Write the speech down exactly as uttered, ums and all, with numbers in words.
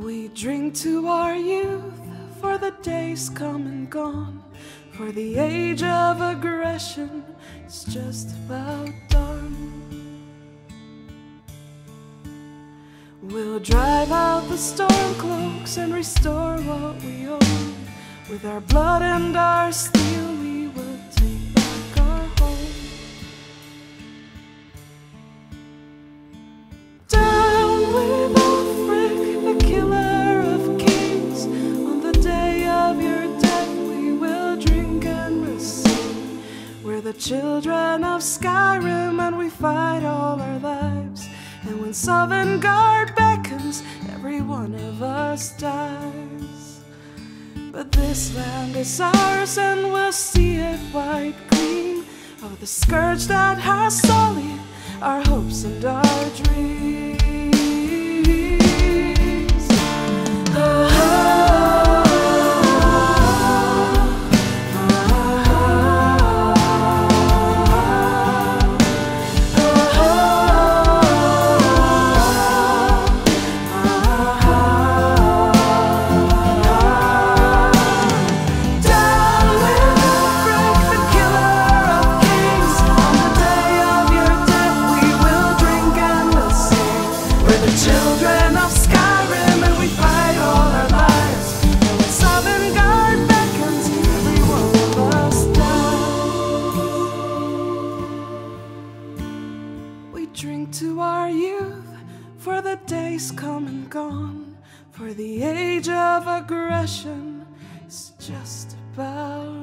We drink to our youth, for the days come and gone, for the age of aggression is just about done. We'll drive out the stormcloaks and restore what we own. With our blood and our steel, we will take back our home. Down with Ulfric, the killer of kings. On the day of your death, we will drink and we'll sing. We're the children of Skyrim, and we fight all our lives. And when Sovngarde beckons, every one of us dies. But this land is ours, and we'll see it white clean of the scourge that has sullied our hopes and our dreams. Oh, oh, oh, oh, oh, oh, oh, oh. Children of Skyrim, and we fight all our lives. And when Sovngarde beckons, every one of us dies. We drink to our youth, for the days come and gone, for the age of aggression is just about